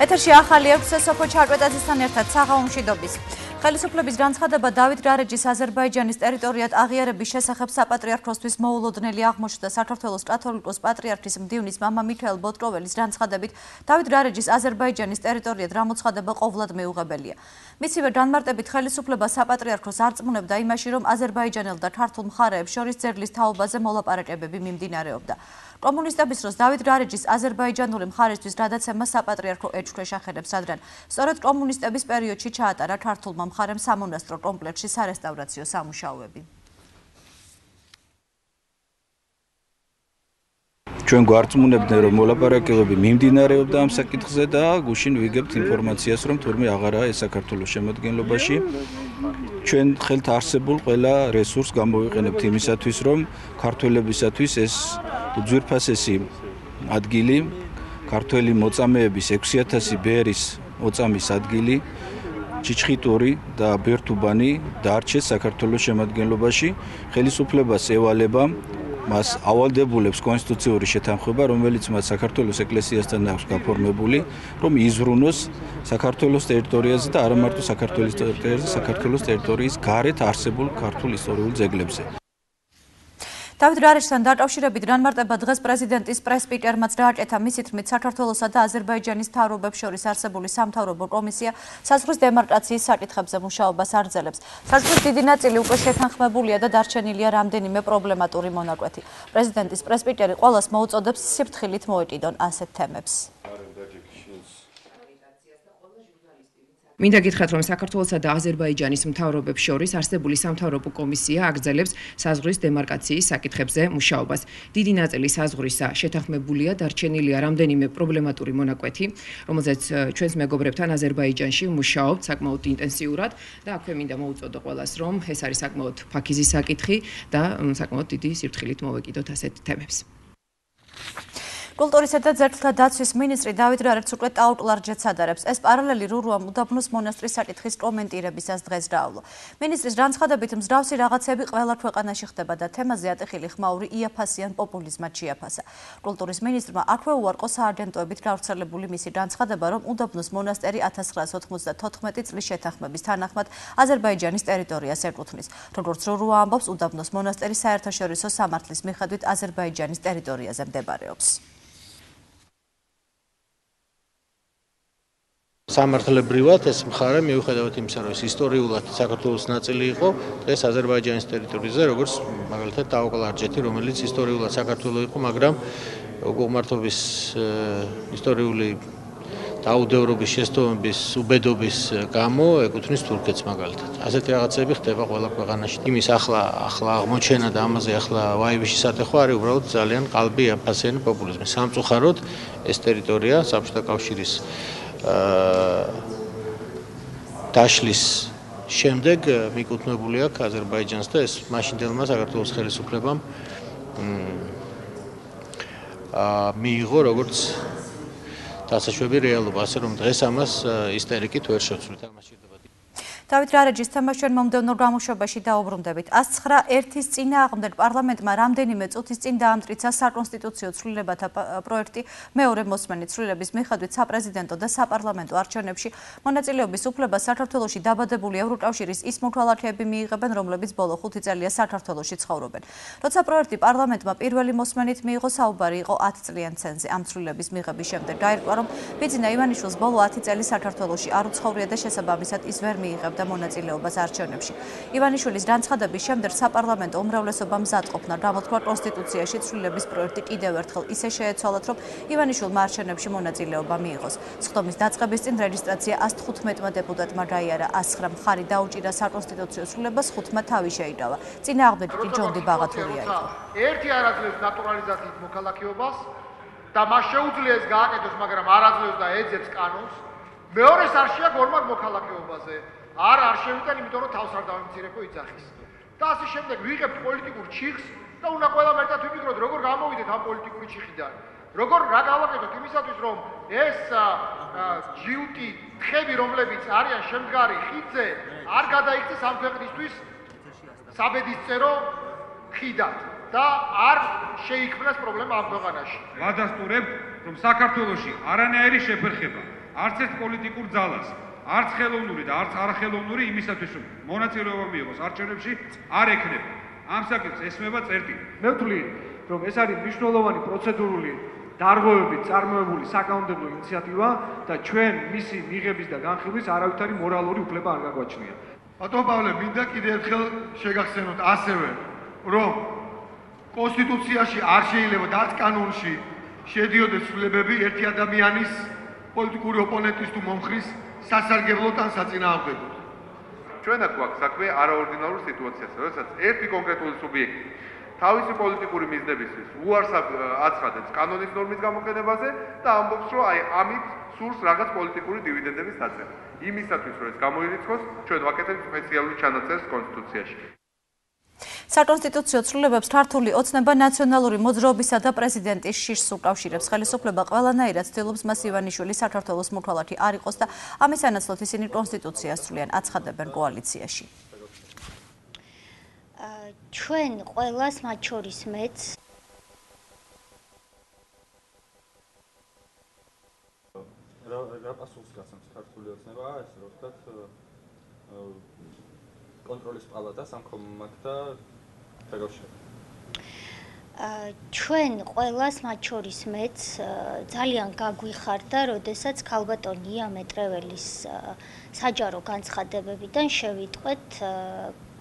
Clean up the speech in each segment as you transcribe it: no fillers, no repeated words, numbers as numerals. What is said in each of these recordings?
ეთერში ახალი 6 სოფო-ჩარკვეტაძესთან ერთად საღამომშვიდობის ხელისუფლების განცხადება დავით-გარეჯის აზერბაიჯანის ტერიტორიად აღიარების შესახებ საპატრიარქოსთვის მოულოდნელი აღმოჩნდა საქართველოს კათოლიკოს პატრიარქის მდივნის მამა მიქაელ ბოტკოველის განცხადებით დავით-გარეჯის აზერბაიჯანის ტერიტორიად გამოცხადება ყოვლად მიუღებელია. მისივე განმარტებით ხელისუფლება საპატრიარქოს არ წმუნებდა იმაში, რომ აზერბაიჯანელ და ქართულ მხარეებს შორის ძერლის თაობაზე მოლაპარაკებები მიმდინარეობდა. კომუნისტების დროს დავით-გარეჯის აზერბაიჯანული მხარისთვის გადაცემა საპატრიარქო ეჭვქვეშ ახერებს ადრან. სწორედ კომუნისტების პერიოდში ჩაატარა ქართულმა მხარემ სამონასტრო კომპლექსში სარესტავრაციო სამუშაოები. ჩვენ გვარწმუნებდნენ, რომ მოლაპარაკებები მიმდინარეობდა ამ საკითხზე და გუშინ ვიგებთ ინფორმაციას, რომ თურმე აღარაა ეს საქართველოს შემოადგენლობაში. Ჩვენ ხელთ არსებულ ყველა რესურს გამოვიყენებთ იმისათვის, რომ ქართველებისათვის ეს უძვირფასესი ადგილი, ქართველი მოწამეების 6000 ბერის მოწამის ადგილი, ჩიჩხიტური და ბერთუბანი დარჩეს საქართველოს შემოადგენლობაში, ხელისუფლებას ევალება მას ავალდებულებს კონსტიტუციური შეთანხმება, რომელიც მას საქართველოს ეკლესიასთან აქვს გაფორმებული, რომ იზრუნოს საქართველოს ტერიტორიაზე და არა მარტო საქართველოს ტერიტორიაზე, საქართველოს ტერიტორიის გარეთ არსებულ ქართულ ისტორიულ ძეგლებზე. დავით-გარეჯთან დაკავშირებით განმარტება დღეს პრეზიდენტის პრესპიკერმაც გააკეთა, მის თქმით, საქართველოსა და აზერბაიჯანის მთავრობებს შორის არსებული სამთავრობო კომისია საზღვრის დემარკაციის საკითხებზე მუშაობას აგრძელებს. საზღვრის დიდი ნაწილი უკვე შეთანხმებულია და დარჩენილია რამდენიმე პრობლემატური მონაკვეთი. პრეზიდენტის პრესპიკერი ყველას მოუწოდებს სიფრთხილით მოეკიდონ ასეთ თემებს. Მინდა გითხრათ, რომ საქართველოსა და აზერბაიჯანის მთავრობებს შორის არსებული სამთავრობო კომისია აგრძელებს საზღვრის დემარკაციის საკითხებზე მუშაობას. დიდი ნაწილი საზღვრისა შეთანხმებულია, დარჩენილია რამდენიმე პრობლემატური მონაკვეთი, რომელზეც ჩვენს მეგობრებთან აზერბაიჯანში მუშაობთ საკმაოდ ინტენსიურად და აქვე მინდა მოუწოდო ყველას, რომ ეს არის საკმაოდ ფაქიზი საკითხი და საკმაოდ დიდი სიფრთხილით მოვეკიდოთ ასეთ თემებს. Kultūras და ძეგლთა დაცვის ministri დავით-გარეჯს უკვე ტაო-კლარჯეთს ადარებს. ეს პარალელი რურუამ უდაბნოს მონასტრის საკითხის კომენტირებისას დღეს დაავლო. მინისტრის განცხადებით მსგავსი რაღაცები ყველა ქვეყანაში ხდება და თემაზე ატეხილი ხმაური იაფასიან პოპულიზმად შეაფასა. Kultūras ministrმა აქვე უარყო სააგენტოებით გავრცელებული მისი განცხადება, რომ უდაბნოს მონასტერი 1994 წლის შეთანხმების თანახმად აზერბაიჯანის ტერიტორიას ეკუთვნის. Როგორც რურუა ამბობს, უდაბნოს მონასტერი საერთაშორისო სამართლის მიხედვით აზერბაიჯანის ტერიტორიაზე მდებარეობს. Სამართლებრივად ეს მხარე მიუხედავად იმისა, რომ ისტორიულად საქართველოს ნაწილი იყო, დღეს აზერბაიჯანის ტერიტორიაზე, როგორც მაგალითად დაუკლარჯეთი, რომელიც ისტორიულად საქართველო იყო, მაგრამ ოკუმარტობის ისტორიული დაუდევრობის შეცდომების, უბედობის გამო ეკუთვნის თურქეთს მაგალითად. ასეთი რაღაცები ხდება ყველა ქვეყანაში. იმის ახლა აღმოჩენა და ამაზე ახლა ვაიბში სატეხვა არის უბრალოდ ძალიან ყალბი აფასიანი პოპულიზმი. სამწუხაროდ ეს ტერიტორია საბჭოთა კავშირის დაშლის შემდეგ მიკუთვნებული აქვს აზერბაიჯანს და ეს მაშინდელმა საქართველოს ხელისუფლებამ მიიღო როგორც დასაშვები რეალობა, ასე რომ დღეს ამას ისტერიკით ვერ შევცვლით. დავით-გარეჯის თამაშთან მომდევნო გამოშვებაში დაუბრუნდებით. 109-ის წინააღმდეგ პარლამენტმა რამდენიმე წუთის წინ დაამტკიცა საკონსტიტუციო ცვლილებათა პროექტი მეორე მოსმენი ცვლილების მიხედვით საპრეზიდენტო და საპარლამენტო არჩევნებში მონაწილეობის უფლებას საქართველოში დაბადებული ევროკავშირის ის მოქალაქეები მიიღებენ, რომლებიც ბოლო 5 წელია საქართველოში ცხოვრობენ. როცა პროექტი პარლამენტმა პირველი მოსმენით მიიღო, საუბარი იყო 10 წლიან ცენზზე. ამ ცვლილების მიღების შემდეგ გაირკვა, რომ ბიძინა ივანიშვილს ბოლო 10 წელი საქართველოში არ უცხოვრია და შესაბამისად ის ვერ მიიღებდა მონაწილეობას არჩევნებში. ივანიშვილის განცხადების შემდეგ საპარლამენტო უმრავლესობამ მზადყოფნა გამოთქვა კონსტიტუციაში ცვლილების პროექტი კიდევ ერთხელ ისე შეეცვალათ, რომ ივანიშვილმა არჩევნებში მონაწილეობა მიიღოს. სხდომის დაწყების წინ რეგისტრაცია 115 დეპუტატმა გაიარა, 109 მხარი დაუჭირა საკონსტიტუციო ცვლილებას, 5-მა თავი შეიკავა. წინააღმდეგი კი ჯონდი ბაღათურია იყო. ერთი არ აძლევს ნატურალიზაციით მოქალაქეობას და მას შეუძლია ეს გააკეთოს, მაგრამ არ აძლევს და ეძებს კანონს. მეორე სარშია გორმაგ მოქალაქეობაზე არ შევიტან, იმიტომ რომ თავს არ დავიმცირებო იძახის. და ასე შემდეგ ვიღებთ პოლიტიკურ ჩიხს და უნდა ყველა მერტად ვიფიქროთ, როგორ გამოვიდეთ ამ პოლიტიკური ჩიხიდან. როგორ რა გავაკეთოთ იმისათვის, რომ ეს ჯიუტი ხები, რომლებიც არიან შემდგარი ხიძე, არ გადაიქცეს ამ ქვეყნისთვის საბედისწერო ხიდად და არ შეიქმნას პრობლემა ამ ქვეყანაში. ვადასტურებთ, რომ საქართველოში არანაირი შეფერხება არც ერთ პოლიტიკურ ძალას, არც ხელოვნური და არც არახელოვნური იმისათვის მონაწილეობა მიიღოს არჩევნებში არ ექნება. Ამ საკითხს ესმება წერტილი. მე ვთვლი, რომ ეს არის მნიშვნელოვანი პროცედურული დარღვევებით წარმოებული საკანონმდებლო ინიციატივა და ჩვენ მისი მიღების და განხილვის არავითარი მორალური უფლება არ გაგვაჩნია. Ბატონ პავლე, მინდა კიდევ ერთხელ შეგახსენოთ ასევე, რომ კონსტიტუციაში არ შეიძლება და არც კანონში შედიოდეს უფლებები ერთი ადამიანის პოლიტიკური ოპონენტის თუ მომხრის სასარგებლოდ ან საწინააღმდეგოდ. Ჩვენ აქ გვაქვს საქმე არაორდინარულ სიტუაციას, როდესაც ერთი კონკრეტული სუბიექტი თავისი პოლიტიკური მიზნებისთვის უარს აცხადებს კანონის ნორმის გამოყენებაზე და ამბობს, რომ აი ამით სურს რაღაც პოლიტიკური დივიდენდების დაცემა. Იმისათვის, რომ ეს გამოირიცხოს, ჩვენ ვაკეთებთ სპეციალური ჩანაწერს კონსტიტუციაში. საკონსტიტუციო ცვლილებებს ქართული ოცნება ნაციონალური მოძრაობისა და პრეზიდენტის შიშს უკავშირებს. Ხელისუფლება ყველანაირად ცდილობს მას ივანიშვილი საქართველოს მოქალაქე არ იყოს და ამის სანაცვლოდ ისინი კონსტიტუციას ცვლიან აცხადებენ კოალიციაში. Ჩვენ ყველას მათ შორის მეც რა პასუხს გასცემს ქართული ოცნება ეს რომ ვთქვათ კონტროლის პალატა სამკომმაკთა ჩვენ ყველას მათ შორის მეც ძალიან გაგვიხარდა, როდესაც ქალბატონი ამეტრეველის საჯარო განცხადებებიდან შევიტყვეთ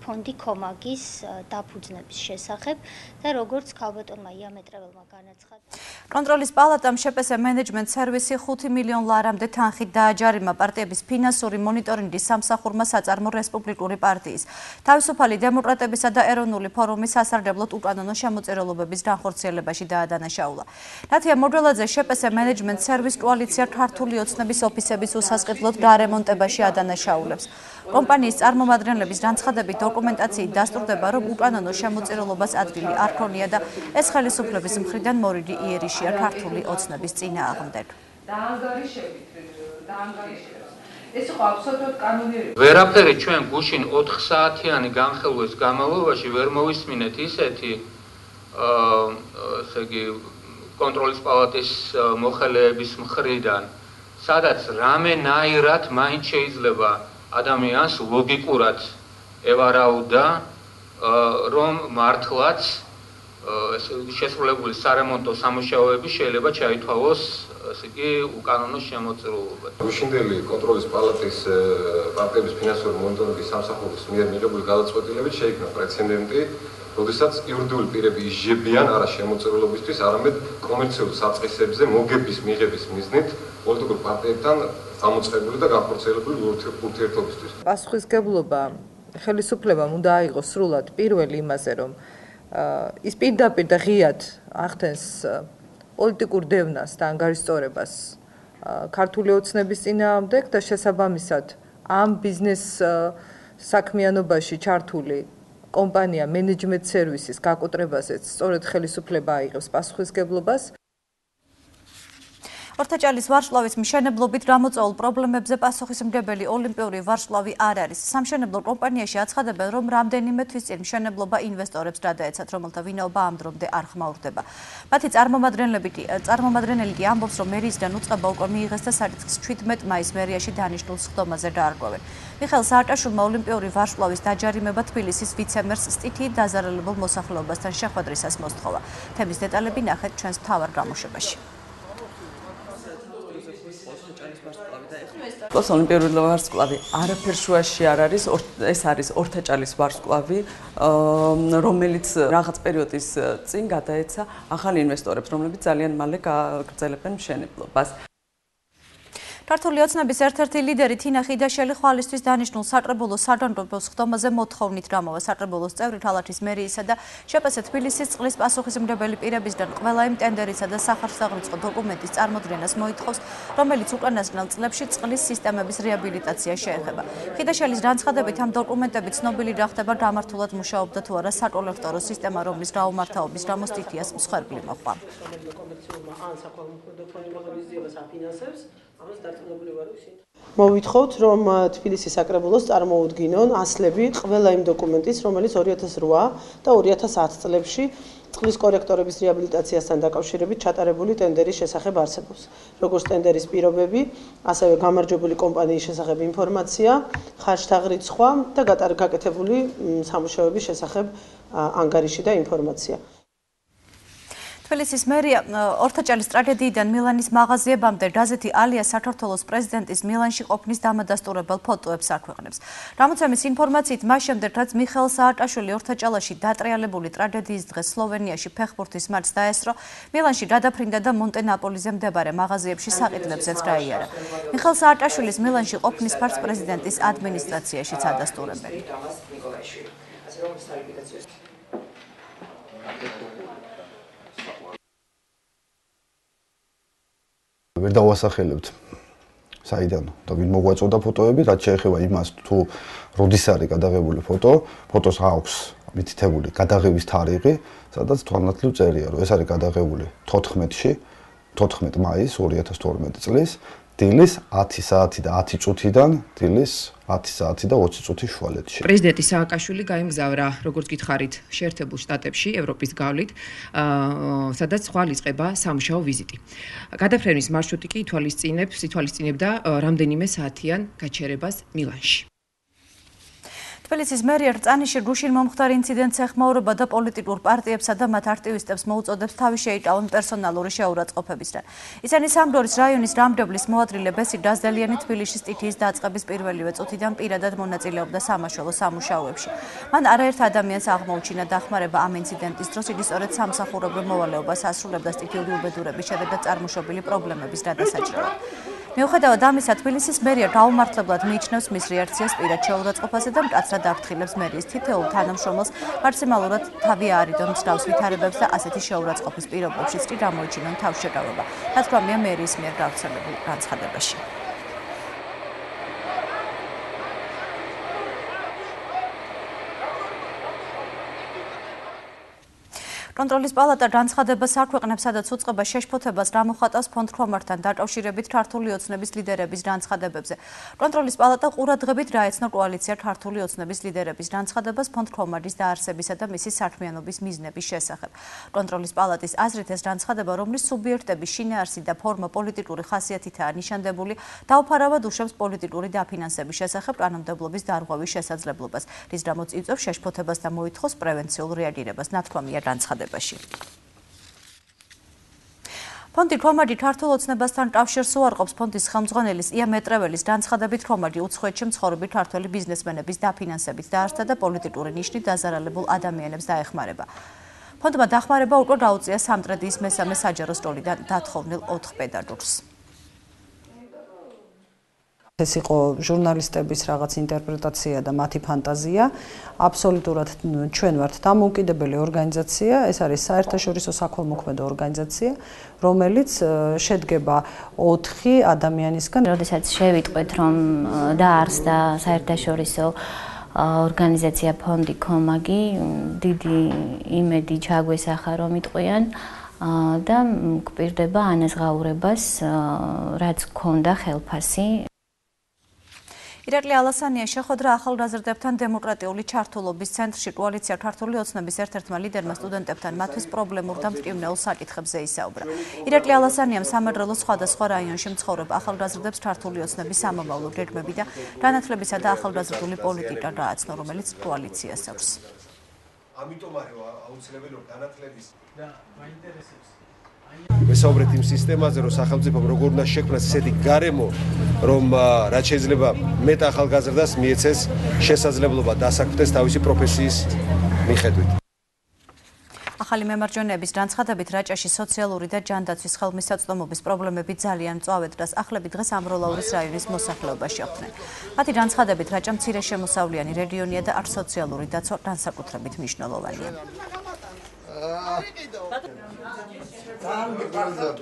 ფონდი კომაგის დაფუძნების შესახებ და როგორც ქალბატონმა ამეტრეველმა განაცხადა. კონტროლის პალატამ შეპს მენეჯმენტ სერვისი 5 მილიონ ლარამდე თანხით დააჯარიმა პარტიების ფინანსური მონიტორინგის სამსახურმა საწარმო რესპუბლიკური პარტიის თავისუფალი დემოკრატებისა და ეროვნული ფორუმის სასარგებლოდ უკანონო შემოწირულობების განხორციელებაში დაადანაშაულა. ნათია მოდველაძე შეპს მენეჯმენტ სერვის კოალიცია ქართული ოცნების ოფისების უსასყიდლოდ გარემონტებაში ადანაშაულებს. Კომპანიის წარმომადგენლების განცხადებით დოკუმენტაციით დასტურდება, რომ უკანონო შემოწირულობას ადგილი არ ქონია და ეს ხელისუფლების მხრიდან მორიგი იერიშია ქართული ოცნების წინააღმდეგ. ეს იყო აბსოლუტურად კანონიერი. Ვერაფერი ჩვენ გუშინ 4 საათიანი განხილვის განმავლობაში ვერ მოვისმინეთ ისეთი ესე იგი კონტროლის პალატის მოხელეების მხრიდან, სადაც რამენაირად მაინც შეიძლება ადამიანს ლოგიკურად ევარაუდა რომ მართლაც შესრულებული სარემონტო სამუშაოები შეიძლება ჩაითვალოს ესე იგი უკანონო შემოწირულობად. Უშინდელი კონტროლის პალატის პარტიების ფინანსური მონიტორინგის სამსახურის მიერ მიღებული გადაწყვეტილებით შეიქმნა პრეცედენტი, როდესაც იურიდიული პირები იჟებიან არა შემოწირულობისთვის, არამედ კომერციულ საწყისებზე მოგების მიღების მიზნით პოლიტიკურ პარტიებთან გამოწებული და განხორციელებული ურთიერთობისთვის. პასუხისგებლობა ხელისუფლებამ უნდა აიღოს სრულად პირველი იმაზე, რომ ის პირდაპირ და ღიად ახდენს პოლიტიკურ დევნას და ანგარიშტორებას ქართული ოცნების წინააღმდეგ და შესაბამისად ამ ბიზნეს საქმიანობაში ჩართული კომპანია მენეჯმენტ სერვისის გაკოტრებასაც სწორედ ხელისუფლება აიღებს პასუხისგებლობას. ორთაჭალის ვარშლავის მშენებლობით გამოწვეულ პრობლემებზე პასუხისმგებელი ოლიმპიური ვარშლავი არ არის. სამშენებლო კომპანიაში აცხადებენ, რომ რამდენიმე თვის წინ მშენებლობა ინვესტორებს გადაეცათ, რომელთა ვინაობა ამ დრომდე არ ხმაურდება. მათი წარმომადგენელი კი ამბობს, რომ მერიისგან უწყება უკვე მიიღეს და საკითხს 17 მაის მერიაში დანიშნულ სხდომაზე დაარღვევენ. მიხეილ სააკაშვილმა ოლიმპიური ვარშლავის დაჯარიმება თბილისის ვიცე-მერს სტიქით დაზარალებულ მოსახლეობასთან შეხვედრისას მოსთხოვა. თემის დეტალები ნახეთ ჩვენს მთავარ გამოშვებაში. Los Olympiads are squavi. Ara pershuashi araris or esaris ortachalis var squavi. Romelits rahat periotis zingata etsa. Ahal investorებს რომლებიც ძალიან მალე გაგრძელებენ მშენებლობას. ქართული ოცნების ერთ-ერთი ლიდერი თინა ხიდაშელი ხვალისთვის დანიშნულ საკრებულო საგანგებო სხდომაზე მოთხოვნით გამოვა საკრებულოს წევრი ქალაქის მერიისა და შეპს თბილისის წყლის პასუხისმგებელი პირებისგან ყველა იმ ტენდერისა და სახარსაღრიცხო დოკუმენტის წარმოდგენას მოითხოვს, რომელიც უკანასკნელ წლებში წყლის სისტემების რეაბილიტაცია შეეხება. ხიდაშელის განცხადებით ამ დოკუმენტები ცნობილი გახდება გამართულად მუშაობდა თუ არა საკოლექტორო სისტემა, რომლის გაუმართაობის გამო სტიქიას მსხვერპლი მოყვა. მოვიტხოვთ, რომ თბილისის საკრებულოს წარმოუდგინონ ასლები ყველა იმ დოკუმენტის, რომელიც 2008 და 2010 წლებში წყლის კორექტორების რეაბილიტაციასთან დაკავშირებით ჩატარებული ტენდერის შესახებ არსებობს. Როგორც ტენდერის პირობები, ასევე გამარჯვებული კომპანიის შესახებ ინფორმაცია, ხარჯთა ღრიცხვა და გაკეთებული სამუშაოების შესახებ ანგარიში და ინფორმაცია. Თბილისის მერია ორთაჭალის ტრაგედიიდან მილანის მაღაზიებამდე გაზეთი ალია საქართველოს პრეზიდენტის მილანში ყოფნის დამადასტურებელ ფოტოებს აქვეყნებს. Გამოცემის ინფორმაციით, მას შემდეგ რაც მიხეილ სააკაშვილი ორთაჭალაში დატრიალებული ტრაგედიის დღეს სლოვენიაში ფეხბურთის მატჩს დაესწრო, მილანში გადაფრინდა და მონტენაპოლიზე მდებარე მაღაზიებში საყიდლებზეც გაიარა. მიხეილ სააკაშვილის მილანში ყოფნის ფარს პრეზიდენტის ადმინისტრაციაშიც ადასტურებენ. ვერ დავასახელებთ საიდან და ვინ მოგვაწოდა ფოტოები, რაც შეეხება იმას თუ როდის არის გადაღებული ფოტო, ფოტოს აქვს მითითებული გადაღების თარიღი, სადაც თვალნათლივ წერია, რომ ეს არის გადაღებული 14-ში, 14 მაის 2012 წლის დილის 10 საათი და 10 წუთიდან დილის 10 საათი და 20 წუთი შუალედში. პრეზიდენტი სააკაშვილი გაიმგზავრა, როგორც გითხარით, შეერთებულ შტატებში, ევროპის გავლით, სადაც ხვალისყება სამშაო ვიზიტი. გადაფრენის მარშრუტი კი ითვალისწინებდა რამდენიმე საათიან გაჩერებას მილანში. თბილისის მერია რწანისში გუშინ მომხდარი ინციდენტს ეხმაურება და პოლიტიკურ პარტიებსა და მათ აქტივისტებს მოუწოდებს თავი შეიტავონ პერსონალური შეურაცხყოფებისგან. ისინი სამგორის რაიონის რამდებლის მოადგილე ბესი გაზდელიანი თბილისის ტიტიის დაწყების პირველივე წუთიდან პირადად მონაწილეობდა სამაშველო სამუშაოებში. მან არაერთ ადამიანს აღმოუჩინა დახმარება ამ ინციდენტის დროს, იგი სწორედ სამსახურებრივ მოვალეობას ასრულებდა სტიქიური უბედურების შედეგად წარმოშობილი პრობლემების გადასაჭრელად. მიუხედავად ამისა, თბილისის მერია გაუმართლებლად მიიჩნევს მის რეაქციას პირად შეურაცხყოფაზე და მკაცრად აფრთხილებს მერიის თითოეულ თანამშრომელს მაქსიმალურად თავი აარიდონ მსგავს ვითარებებს და ასეთი შეურაცხყოფის პირობებშიც კი გამოიჩინონ თავშეკავება. თათქვამია მერიის მიერ გავრცელებულ განცხადებაში. კონტროლის პალატა განცხადებას აქვეყნებს, სადაც უწყება შეშფოთებას გამოხატავს ფონდქვამართან დაკავშირებით ქართული ოცნების ლიდერების განცხადებებზე. კონტროლის პალატა ყურადღებით გაეცნო კოალიცია ქართული ოცნების ლიდერების განცხადებას ფონდქვამარის დაარსებისა და მისი საქმიანობის მიზნების შესახებ. კონტროლის პალატის აზრით, ეს განცხადება, რომლის სუბიექტების შინაარსი და ფორმა პოლიტიკური ხასიათითაა ნიშანდებული, დაუფარავად უშვებს პოლიტიკური დაფინანსების შესახებ კანონმდებლობის დარღვევის შესაძლებლობას, რის გამოც იწვევს შეშფოთებას და მოითხოვს პრევენციულ რეაგირებას. ნათქვამია განცხადება. ფონდი ქომარდი ქართულ ოცნებასთან კავშირს უარყოფს. ფონდის ხელმძღვანელის ია მეტრეველის განცხადებით, ქომარდი უცხოეთში მცხოვრები ქართველი ბიზნესმენების დაფინანსებით დაარსდა და პოლიტიკური ნიშნით დაზარალებულ ადამიანებს დაეხმარება. ფონდმა დახმარება უკვე გაუწია სამტრედიის მესამე საჯარო სკოლიდან დათხოვილ 4 პედაგოგს. ეს იყო ჟურნალისტების რაღაც ინტერპრეტაცია და მათი ფანტაზია. აბსოლუტურად ჩვენ ვართ დამოუკიდებელი ორგანიზაცია, ეს არის საერთაშორისო საქველმოქმედო ორგანიზაცია, რომელიც შედგება 4 ადამიანისგან. როდესაც შევიტყვეთ, რომ დაარსდა საერთაშორისო ორგანიზაცია ფონდი ქომაგი, დიდი იმედი ჩაგვესახა, რომ იტყვიან და გვპირდება ანაზღაურებას, რაც ჰქონდა ხელფასი. ირაკლი ალასანია შეხვედრა ახალგაზრდებთან დემოკრატიული ჩართულობის ცენტრში. კოალიცია ქართული ოცნების ერთ-ერთმა ლიდერმა სტუდენტებთან მათთვის პრობლემურ და მტკივნეულ საკითხებზე ისაუბრა. ირაკლი ალასანიამ სამეგრელოს სხვადასხვა რაიონში მცხოვრებ ახალგაზრდებს ქართული ოცნების სამომავლო გეგმები და განათლებისა და ახალგაზრდული პოლიტიკა გააცნო, რომელიც კოალიციას აქვს. ამიტომ არის აუცილებელი განათლების და მაინტერესებს. ვესაუბრეთ იმ სისტემაზე, რომ სახელმწიფომ როგორ უნდა შექმნას ესეთი გარემო, რომ რაც შეიძლება მეტ ახალგაზრდას მიეცეს შესაძლებლობა დასაქმდეს თავისი პროფესიის მიხედვით. ახალი მემარჯვენეების განცხადებით, რაჭაში სოციალური და ჯანდაცვის ხელმისაწვდომობის პრობლემები ძალიან მწვავე დგას. ახლები დღეს ამბროლაურის რაიონის მოსახლეობაში ხვდნენ. მათი განცხადებით, რაჭა მცირე შემოსავლიანი რეგიონია და არ სოციალური დაცვა განსაკუთრებით მნიშვნელოვანია.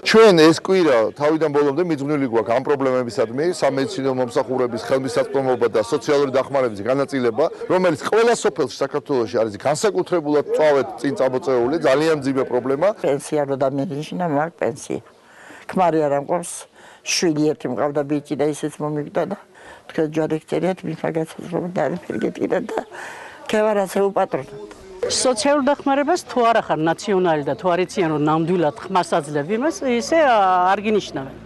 ჩვენ ეს კვირა თავიდან ბოლომდე მიძღვნილი გვაქვს ამ პრობლემებისადმი, სამედიცინო მომსახურების ხელმისაწვდომობა და სოციალური დახმარების განაწილება, რომელიც ყველა სოფელში საქართველოში არის განსაკუთრებულად წვავედ წინ წამოწეული, ძალიან ძიმე პრობლემა. პენსია რო დამენიშნა, მაგ პენსია. ქმარი არ ამყავს, შვილი ერთი მყავდა, ბიჭი და ისეც მომიგდა და თქვენ ჯარი გწერიათ მიფაგაცებს რომ დაიფერგეთ კიდე და ქევარ ასე უპატრონოთ. Social დახმარებას თუ არ ახარ ნაციონალი და თუ არ ეციან რომ ნამდვილად ხმას აძლევ იმას, ისე არ გინიშნავენ.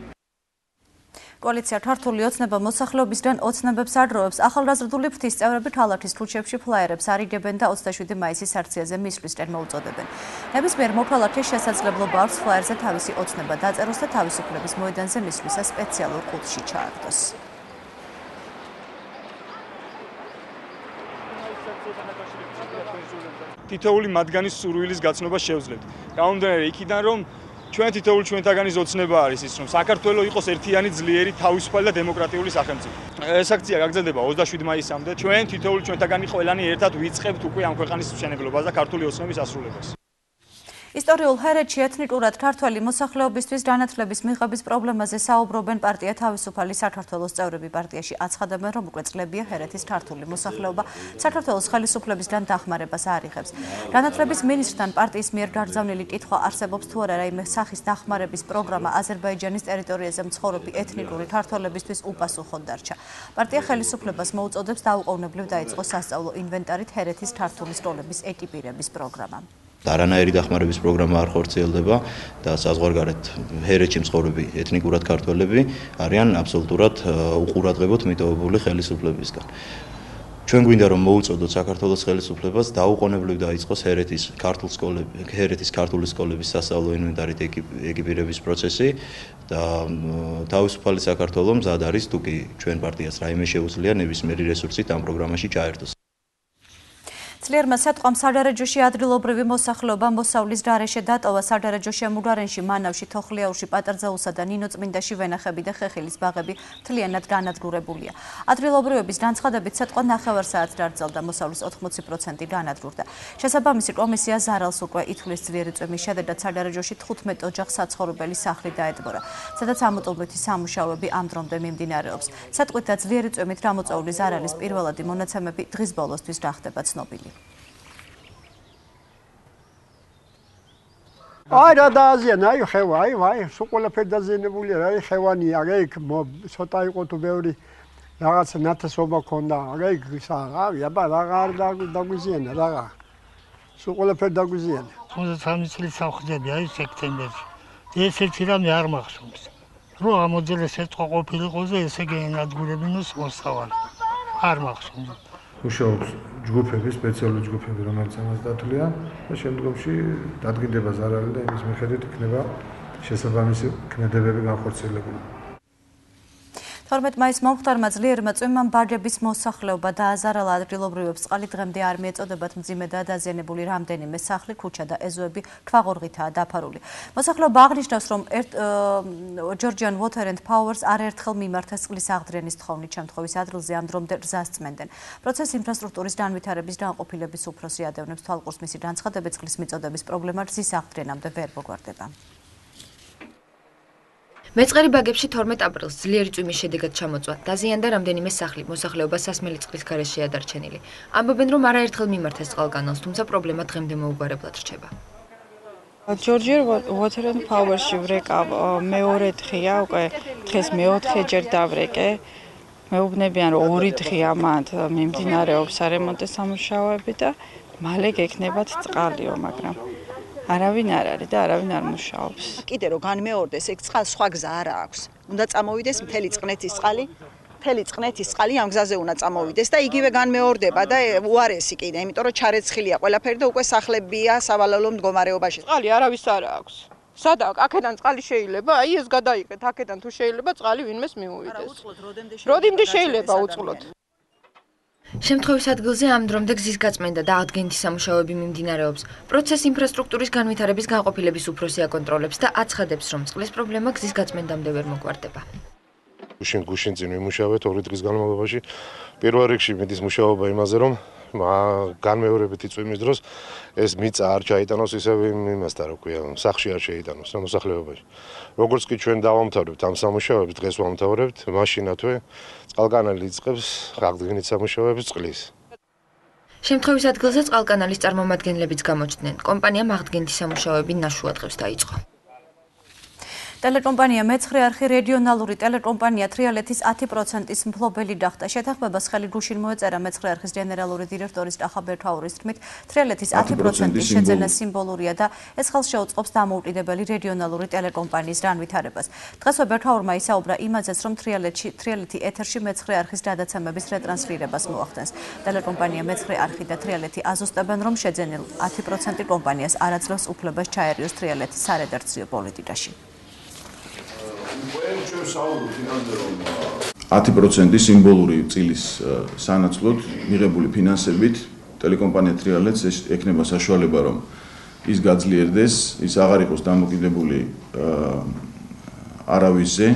Koalitsiya Tartuli ოცნება მოსახლეობისგან ოცნებებს ადროებს ახალგაზრდული ღვთის წევრები ქალაქის ქუჩებში ფლაიერებს არიგებენ და 27 მაისის აქციაზე მისვლისკენ მოუწოდებენ. ნებისმიერ მოქალაქეს შესაძლებლობა აქვს ფლაიერზე თავისი ოცნება დაწეროს და თავისუფლების მოედანზე მისვლისას სპეციალურ კულტში ჩააგდოს. Თითოეული მათგანის სურვილის გაცნობა შევძლებთ. Გამომდინარე იქიდან რომ 20-21-ის ოცნება არის ის, რომ საქართველო იყოს ერთიანი ძლიერი თავისუფალი და დემოკრატიული სახელმწიფო. ეს აქცია გაგრძელდება 27 მაისამდე. ჩვენ თითოეული-21-ანი ყველანი ერთად ვიწყებთ უკვე ამ ქვეყნის მშენებლობას და ქართული ოცნების ასრულებას. Ისტორიულ ჰერეთში ეთნიკურად ქართველი მოსახლეობისთვის განათლების მიღების პრობლემაზე საუბრობენ პარტია თავისუფალი საქართველოს წევრები. პარტიაში აცხადებენ, რომ უკვე წლებია ჰერეთის ქართული მოსახლეობა საქართველოს ხელისუფლებისგან დახმარებას არიღებს. განათლების მინისტრთან პარტიის მიერ გაგზავნილი კითხვა არსებობს თუ არა რაიმე სახის დახმარების პროგრამა აზერბაიჯანის ტერიტორიაზე მცხოვრები ეთნიკური ქართველებისთვის უპასუხოდ დარჩა. პარტია ხელისუფლებას მოუწოდებს დაუყოვნებლივ დაიწყოს სასწავლო ინვენტარით ჰერეთის ქართული სკოლების ეკიპირების პროგრამა. Არანაირი დახმარების პროგრამა არ ხორციელდება და საზღვარგარეთ ჰერეთში მცხოვრები ეთნიკურად ქართველები არიან აბსოლუტურად უყურადღებოდ მიტოვებული ხელისუფლებისგან. Ჩვენ გვინდა რომ მოუწოდოთ საქართველოს ხელისუფლებას დაუყოვნებლივ დაიწყოს ჰერეთის ქართული სკოლების სასწავლო ინვენტარით ეკიპირების პროცესი და თავისუფალი საქართველო მზად არის თუ კი ჩვენ პარტიას რაიმე შეუძლია ნებისმიერი რესურსით ამ პროგრამაში ჩაერთოს. Ძლიერმა სიტყვამ სადარეჯოში ადგილობრივი მოსახლეობა მოსავლის გარეშე დატოვა სადარეჯოში მუგარენში მანავში თოხლიაურში პატარძეულსა და ნინოწმინდაში ვენახები და ხეხილის ბაღები მთლიანად განადგურებულია. Ადგილობრივების განცხადებით სიტყვა 9:00 საათზე გაგრძელდა მოსავლის 80% განადგურდა. შესაბამისი კომისია ზარალს უკვე ითვლის ძლიერი წვიმის შედეგად სადარეჯოში 15 ოჯახს საცხოვრებელი სახლი დაეტბორა, სადაც ამოტომბეთი სამუშაოები ამ დრომდე მიმდინარეობს. სიტყვითა ძლიერი წვიმით გამოწვეული ზარალის პირველადი მონაცემები დღის ბოლოსთვის გახდება ცნობილი. I don't know. I have. I So called Pedazine. I have one. I get. So I go to Beori. I get not so much on. I get. So I get. I So called Pedagogizine. I family is in September. This is the year of Marxism. Raw model is set to go to the second at Gulebinus Mostawa. Marxism. Who shows? ჯგუფები, სპეციალური ჯგუფები, რომელიც ამას დათვლია და შემდგომში დადგინდება ზარალი და იმის მიხედვით იქნება შესაბამისი ქმედებები განხორციელებული. 12 მაისს მომხდარმა ძლიერმა წვიმამ ბაგების მოსახლეობა დააზარალა. ადგილობრივებს წყალი დღემდე არ მიეწოდებათ, მძიმედაა დაზიანებული რამდენიმე სახლი, ქუჩა და ეზოები ქვაღორღითაა დაფარული. მოსახლეობა აღნიშნავს, რომ Georgian Water and Powers არაერთხელ მიმართეს წყლის აღდგენის თხოვნით, შემთხვევის ადგილზე ამ დრომდე გზას წმენდნენ. პროცესს ინფრასტრუქტურის განვითარების განყოფილების უფროსი ადევნებს თვალყურს მისი განცხადებით, წყლის მიწოდების პრობლემა გზის აღდგენამდე ვერ მოგვარდება. მეწყერი ბაგებში 12 აპრილს ძლიერი წვიმის შედეგად ჩამოწვა. დაზიანდა რამდენიმე სახლი, მოსახლეობა სასმელი წყლის გარეშეა დარჩენილი. ამბობენ, რომ არაერთხელ მიმართეს წყალგანალს, თუმცა პრობლემა დღემდე მოუგვარებლად რჩება. Georgian Water and Powers-ში ვრეკავ მეორე დღეა, უკვე დღეს მეოთხე ჯერ დავრეკე. მეუბნებიან, რომ ორი დღეა მათ მიმდინარეობს სარემონტო სამუშაოები და მალე გეკნებათ წყალიო, მაგრამ არავინ არ არის და არავინ არ მუშაობს. კიდე რომ განმეორდეს ეგ წყალ სხვა გზა არ აქვს. Უნდა წამოვიდეს მთელი წყნეთის წყალი ამ გზაზე უნდა წამოვიდეს და იგივე განმეორდება და უარესი კიდე, იმიტომ რომ ჩარეცხილია ყველაფერი და უკვე სახლებია სავალალო მდგომარეობაში. წყალი არავის არ აქვს. სადა აქედან წყალი შეიძლება, აი ეს გადაიყეთ, აქედან თუ შეიძლება წყალი ვინმეს მიუვიდეს. როდიმდე შეიძლება უწყლოთ. შემთხვევის ადგილზე ამ დრომდე გზის გაწმენდა და აღდგენითი სამუშაოები მიმდინარეობს. პროცესს ინფრასტრუქტურის განვითარების განყოფილების უფროსი აკონტროლებს და აცხადებს, რომ წყლის პრობლემა გზის გაწმენდამდე ვერ მოგვარდება. გუშინ წინ ვიმუშავეთ ორი დღის განმავლობაში. პირველ რიგში მედის მუშაობა იმაზე, რომ განმეორებითი წვიმის დროს ეს მიწა არ ჩაიტანოს ისევ იმასთან, რა ქვია, სახლში არ შეიტანოს რა მოსახლეობაში. როგორც კი ჩვენ დავამთავრებთ ამ სამუშაოებს, დღეს ვამთავრებთ, მაშინათვე წყალკანალი იწყებს აღდგენით სამუშაოებს წყლის. შემთხვევის ადგილზე წყალკანალის წარმომადგენლებიც გამოჩნდნენ. კომპანიამ აღდგენითი სამუშაოები ნაშუადღებს დაიწყო. Telekompania მეცხრე არხი რეგიონალური ტელეკომპანია თრიალეთის 10%-ის მფლობელი გახდა. Შეთანხმებას ხელი გუშინ მოეწერა მეცხრე არხის გენერალური დირექტორის ახაბერთავურის თქმით, თრიალეთის 10%-ის შეძენა სიმბოლურია და ეს ხელს შეუწყობს დამოუკიდებელი რეგიონალური ტელეკომპანიის განვითარებას. Დღესვე ბერთავურმა ისაუბრა იმაზეც, რომ თრიალეთი ეთერში მეცხრე არხის გადაცემების რეტრანსლირებას მოახდენს. Ტელეკომპანია მეცხრე არხი და თრიალეთი აზუსტებენ, რომ შეძენილ 10% კომპანიას არ აძლევს უფლებას ჩაერიოს თრიალეთის სარედაქციო პოლიტიკაში. 10% სიმბოლური წილის სანაცვლოდ მიღებული ფინანსებით ტელეკომპანია თრიალეთს ექნება საშუალება რომ ის გაძლიერდეს, ის აღარ იყოს დამოკიდებული არავისზე,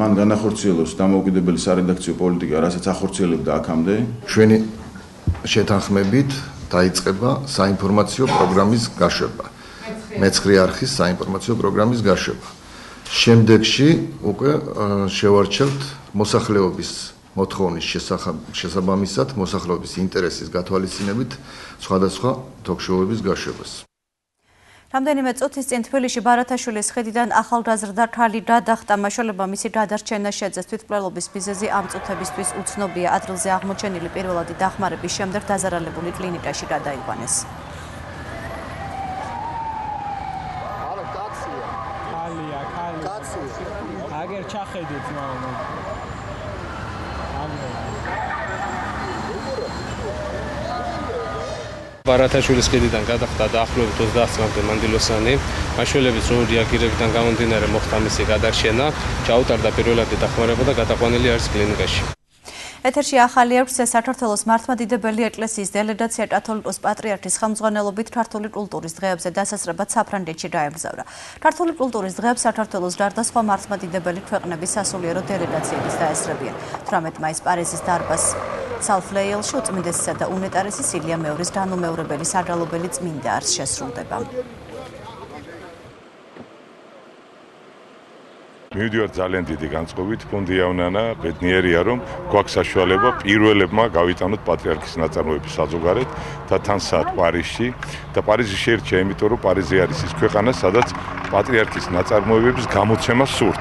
მან განახორციელოს დამოუკიდებელი სარედაქციო პოლიტიკა, რასაც ახორციელებდა აქამდე. Ჩვენი შეთანხმებით დაიწყება საინფორმაციო პროგრამის გაშვება. მეცხრე არხის საინფორმაციო პროგრამის გაშვება. Შემდეგში უკვე შევარჩევთ მოსახლეობის მოთხოვნის შესაბამისად მოსახლეობის ინტერესის გათვალისწინებით სხვადასხვა talk-show-ების გაშვებას. Რამდენიმე წუთის წინ თბილისში ბარათაშვილის ხედიდან ახალგაზრდა ქალი გადახტა მაშველებმა მისი გადარჩენა შეძლეს თვითმკვლელობის მიზეზი ამ წუთებისთვის უცნობია ადგილზე აღმოჩენილი პირველადი დახმარების შემდეგ დაზარალებული კლინიკაში გადაიყვანეს. ჩახედეთ მამა. ბარათაშვილის ხედიდან გადახდა დაახლოებით 30-მდე მანდილოსანი. მაშველების როული აგირებიდან გამომდინარე მოხდა მისი გადარჩენა, ჩაუტარდა პირველადი დახმარება და გადაყვანილი არის კლინიკაში. ეთერში ახალი აქვს საქართველოს მართლმადიდებელი ეკლესიის დელეგაცია კათოლიკოს პატრიარქის ხელმძღვანელობით ქართული კულტურის დღეებზე დასასწრებად საფრანგეთში დაემგზავრა. ქართული კულტურის დღეებს საქართველოს გარდა სხვა მართლმადიდებელი ქვეყნების სასულიერო დელეგაციებიც დაესწრებიან. 18 მაისს პარიზის დარბაზ სალფლეილში უწმინდესისა და უნეტარესის ილია მეორის განუმეორებელი საგალობელი წმინდა არს შესრულდება. მივდივარ ძალიან დიდი განწყობით, ფონდი ავნანა, ბედნიერია რომ გვაქვს საშუალება პირველებმა გავიტანოთ პატრიარქის ნაწარმოების საზოგარეთ და თან საათ პარიზში და პარიზი შეერჩა, იმიტომ რომ პარიზი არის ის ქვეყანა, სადაც პატრიარქის ნაწარმოებების გამოცემა სურთ.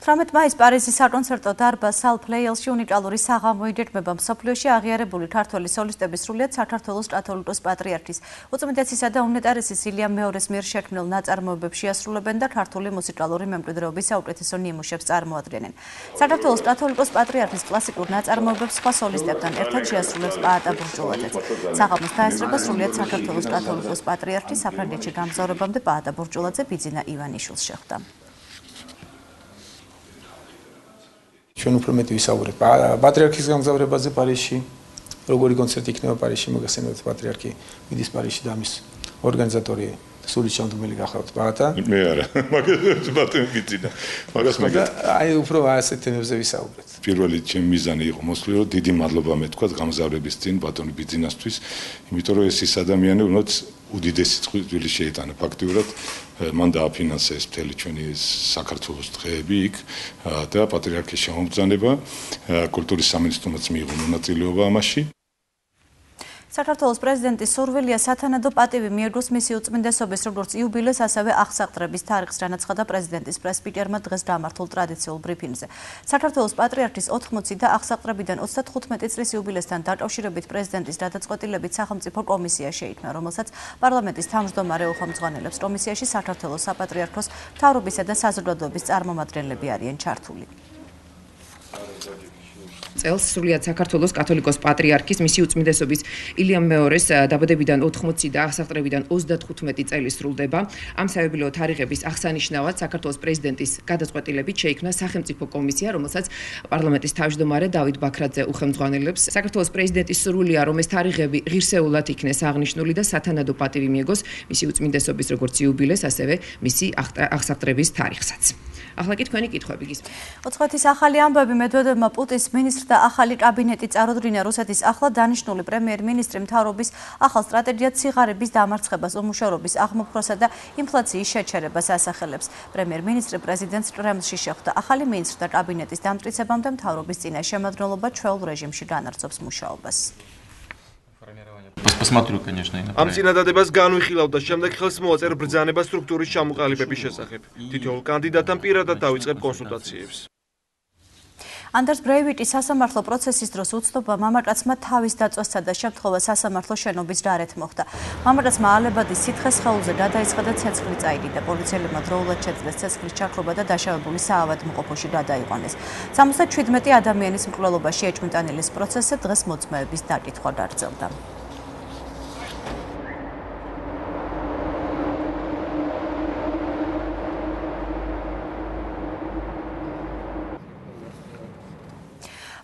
18 მაისს პარიზის საკონცერტო დარბაზ სალფლეილში უნიკალური საღამო იგეგმება. მსოფლიოში აღიარებული ქართველი სოლისტების სრულიად საქართველოს კათოლიკოს პატრიარქის უწმინდესისა და უნეტარესის ილია მეორის მიერ შექმნილ ნაწარმოებებში ასრულებენ და ქართული მუსიკალური მემკვიდრეობის საუკეთესო ნიმუშებს წარმოადგენენ. საქართველოს კათოლიკოს პატრიარქის კლასიკურ ნაწარმოებებს სხვა სოლისტებთან ერთად შეასრულებს პაატა ბურჯულაძეც. საღამოს დაესწრება სრულიად საქართველოს კათოლიკოს პატრიარქი, საფრანგეთში გამგზავრებამდე პაატა ბურჯულაძე ბიძინა ივანიშვილს შეხვდა. Ჩვენ უფრო მეტი ვისაუბრეთ პატრიარქის გამგზავრებაზე პარიზში, როგორი კონცერტი იქნება პარიზში, მოგახსენებთ პატრიარქი მიდის პარიზში და ამის ორგანიზატორი სული შემდგომელი გახავთ პაატა. მე არა, მაგას ბატონი გიძინა. აი უფრო ასეთ თემებზე ვისაუბრეთ. პირველი ჩემი მიზანი იყო მოსულიყო დიდი მადლობა მეთქვა გამგზავრების წინ ბატონი ბიძინასთვის, იმიტომ რომ ეს ის ადამიანი რომელიც უდიდესი წვლილი შეიტანა ფაქტიურად მან დააფინანსა ეს მთელი ჩვენი საქართველოს დღეები იქ და პატრიარქის შემოწმება კულტურის სამინისტრომაც მიიღო მონაწილეობა ამაში. საქართველოს პრეზიდენტის სურვილია სათანადო პატივი მიეგოს მისი უწმინდესობის როგორც იუბილეს, ასევე აღსაყდრების თარიღს განაცხადა პრეზიდენტის პრესპიკერმა დღეს გამართულ ტრადიციულ ბრიფინგზე. საქართველოს პატრიარქის 80 და აღსაყდრებიდან 35 წლის იუბილესთან დაკავშირებით პრეზიდენტის გადაწყვეტილებით სახელმწიფო კომისია შეიქმნა, რომელსაც პარლამენტის თავმჯდომარე უხელმძღვანელებს. კომისიაში საქართველოს საპატრიარქოს მთავრობისა და საზოგადოების წარმომადგენლები არიან ჩართული. წელს სრულიად საქართველოს კათოლიკოს პატრიარქის მისი უწმინდესობის ილია მეორის დაბადებიდან 80 და აღსაყდრებიდან 35 წელი სრულდება. ამ საიუბილეო თარიღების აღსანიშნავად საქართველოს პრეზიდენტის გადაწყვეტილებით შეიქმნა სახელმწიფო კომისია, რომელსაც პარლამენტის თავმჯდომარე დავით-გარეჯი უხელმძღვანელებს. საქართველოს პრეზიდენტის სურვილია, რომ ეს თარიღები ღირსეულად იქნეს აღნიშნული და სათანადო პატივი მიეგოს მისი უწმინდესობის როგორც იუბილეს, ასევე მისი აღსაყდრების თარიღსაც. ახლა კი თქვენი კითხვები გისმენთ. 20-ის ახალი ამბები მედვედევმა პუტინის მინისტრთა ახალი კაბინეტი წარუდგინა რუსეთის ახლა დანიშნული პრემიერ-მინისტრი მთავრობის ახალ სტრატეგიად სიღარიბის დამარცხებას, უმუშევრობის აღმოფხვრასა და ინფლაციის შეჩერებას ასახელებს. პრემიერ-მინისტრი პრეზიდენტს კრემლში შეხვდა. ახალი მინისტრთა კაბინეტის დამტკიცებამდე მთავრობის წინაშემდგომლობა ჩვეულ რეჟიმში განაგრძობს მუშაობას. Посмотрю, конечно, и на проект. Амцинададებას განვიხილავდა შემდეგ ხელს მოაწერა ბრძანება სტრუქტურის ჩამოყალიბების შესახებ. Თითოეულ კანდიდატამ პირადად დაიწყებ კონსულტაციებს. Anders Breivik's სასამართლო პროცესის დროს უცნობა მამაკაცმა თავის დაწვასა და შემთხვევა სასამართლო შენობის გარეთ მოხდა. მამაკაცმა ალებადის სითხეს ხეულზე გადაიცხა და ცეცხლი წაიდიდა. პოლიციელებმა დროულად შეძლეს ცეცხლის ჩაქრობა და დაშავებული საავადმყოფოში გადაიყვანეს. 77 ადამიანის მკვლელობაში ეჭვმიტანილის პროცესზე დღეს მოწმეების დაკითხვა გაგრძელდა.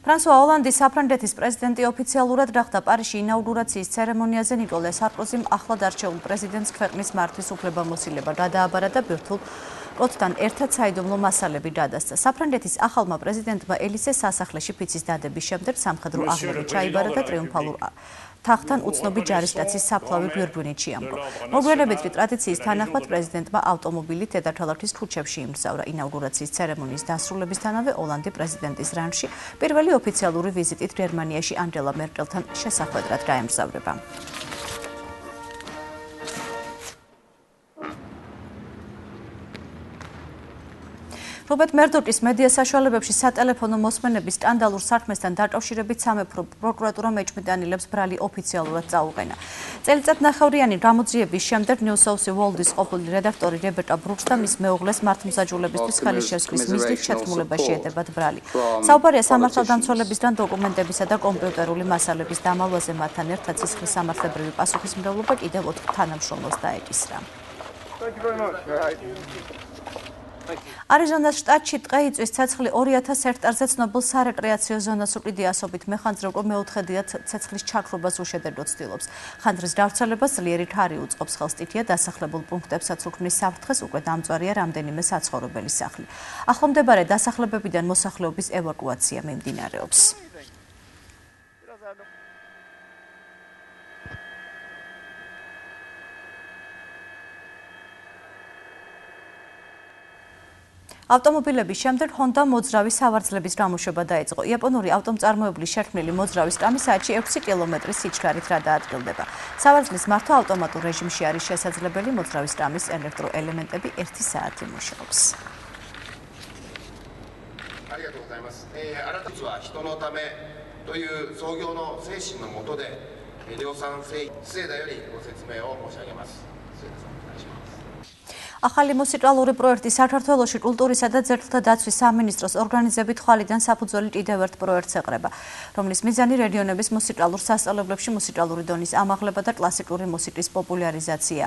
François Hollande, საფრანგეთის პრეზიდენტი ოფიციალურად გახდა პარიზში ინაუგურაციის ცერემონიაზე ნიკოლე სარკოზიმ ახლად არჩეულ პრეზიდენტს ქვეყნის მართვის უფლებამოსილება გადააბარა და ბირთვულ კოდთან ერთად საიდუმლო მასალები გადასცა. საფრანგეთის ახალმა პრეზიდენტმა ელისეს სასახლეში ფიცის დადების შემდეგ სამხედრო აღზრდა ჩაიბარა და ტრიუმფალურ Tachtan ucnobi jaristacii saplavi birbunit chiamko. Mobilebitri tradicii tanaqvat prezidentma avtomobili tedaqalartis kuchebshi imzavra inauguratsiis tseremoniis dasრულებისთანავე ოლანდი პრეზიდენტის რანში პირველი ოფიციალური ვიზიტით გერმანიაში ანგელა მერკელთან შესახვედრად გაემგზავრება. Robert Murdoch's media საშუალებებში სატელეფონო მოსმენების სკანდალურ საქმესთან დაკავშირებით სამეფო პროკურატურამ ეჭვმიტანილებს ბრალი ოფიციალურად წაუყენა. წელიწადნახევრიანი გამოძიების შემდეგ New South Wales-ის ყოფილი რედაქტორი რებეკა ბრუკს და მის მეუღლეს მართლმსაჯულებისთვის ხელისშესხმის მიზნით შეთქმულებაში ეტებათ ბრალი. საუბარია სამართალდამცველებისგან დოკუმენტებისა და კომპიუტერული მასალების დამალვაზე, მათთან ერთად სისხლის სამართლებრივი პასუხისმგებლობა კიდევ 4 თანამშრომელს დაეკისრა. Thank you very much. Arizona's შტატში ტყეიწვის ცეცხლი 2001-ზე ცნობილ სარეკრეაციო ზონას უკიდია ასობით მეხანძრებო მეოთხედია ცეცხლის ჩაქრობას უშედეგოდ ცდილობს. ხანძრის გავრცელებას ძლიერი ქარი უწყობს ხელს ტიტია დასახლებულ პუნქტებსაც უქმნის საფრთხეს, უკვე დამწვარია რამდენიმე საცხოვრებელი სახლი. ახლომდებარე დასახლებებიდან მოსახლეობის ევაკუაცია მიმდინარეობს. Ავტომობილების შემდეგ Honda მოძრავი სავარძლების გამოშვება დაიწყო. იაპონური ავტომწარმოებლის შერქმნილი მოძრავი სკამი საათში 6 კილომეტრის სიჩქარით გადაადგილდება. სავარძლის მართვა ავტომატურ რეჟიმში არის შესაძლებელი, მოძრავი სკამის ელექტროელემენტები 1 საათი მუშაობს. ახალი მუსიკალური პროექტი საქართველოში კულტურისა და ძეგლთა დაცვის სამინისტროს ორგანიზებით ხვალიდან საფუძველი კიდევ ერთ პროექტს ეყრება, რომლის მიზანი რეგიონების მუსიკალურ სასწავლებლებში მუსიკალური დონის ამაღლება და კლასიკური მუსიკის პოპულარიზაცია.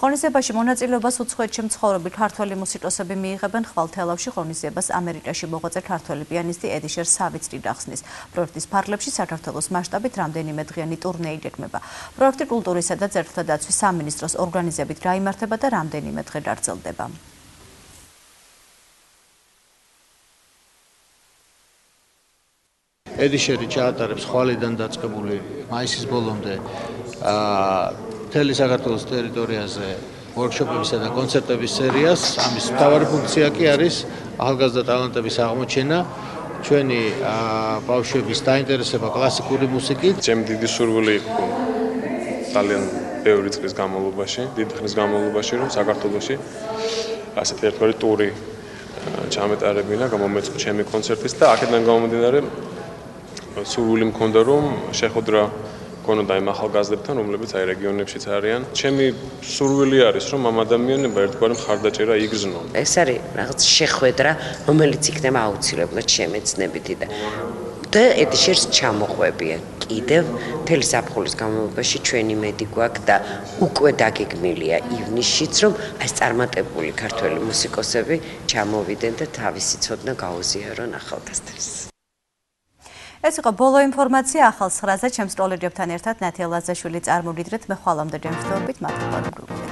ღონისძიებაში მონაწილეობას უცხოეთში მცხოვრები ქართველი მუსიკოსები მიიღებენ, ხვალ თელავში ღონისძიებას ამერიკაში მოღვაწე ქართველი პიანისტი ედიშერ სავიცკი გახსნის. პროექტის ფარგლებში საქართველოს მასშტაბით რამდენიმე დღიანი ტურნე იგეგმება. პროექტი კულტურისა და ძეგლთა დაცვის სამინისტროს ორგანიზებით გაიმართება და რამდენიმე დღე გაგრძელდება. ედიშერი ჩაატარებს ხვალიდან დაწყებული მაისის ბოლომდე მთელი საქართველოს ტერიტორიაზე ვორქშოპებისა და კონცერტების სერიას. ამის მთავარი ფუნქცია კი არის ახალგაზრდა ტალანტების აღმოჩენა. ჩვენი ბავშვების დაინტერესება კლასიკური მუსიკით. ჩემ დიდი სურვილი იყო ძალიან ბევრი წლის განმავლობაში, დიდი ხნის განმავლობაში, რომ საქართველოში ასეთი ერთგვარი ტური ჩამეტარებინა, გამომეწყო ჩემი კონცერტის და აქედან გამომდინარე სურვილი მქონდა, რომ შეხვედრა გქონოდა იმ ახალგაზრდებთან, რომლებიც აი რეგიონებშიც არიან. ჩემი სურვილი არის, რომ ამ ადამიანებმა ერთგვარი მხარდაჭერა იგრძნონ. ეს არის რაღაც შეხვედრა, რომელიც იქნება აუცილებლად შემეცნებითი და ედიშერს ჩამოყვებიან. Კიდევ მთელი საფხულის განმავლობაში ჩვენი მედი გვაქვს და უკვე დაგეგმილია ივნისშიც, რომ ეს წარმატებული ქართველი მუსიკოსები ჩამოვიდნენ და თავისი ცოდნა გაუზიარონ ახალგაზრდებს. ეს იყო ბოლო ინფორმაცია ახალ სრაზე. ჩემს კოლეგებთან ერთად ნათია ლაზაშვილი წარმოვიდგეთ, მე ხვალამდე ჯემს ვთხოვებით, მადლობა.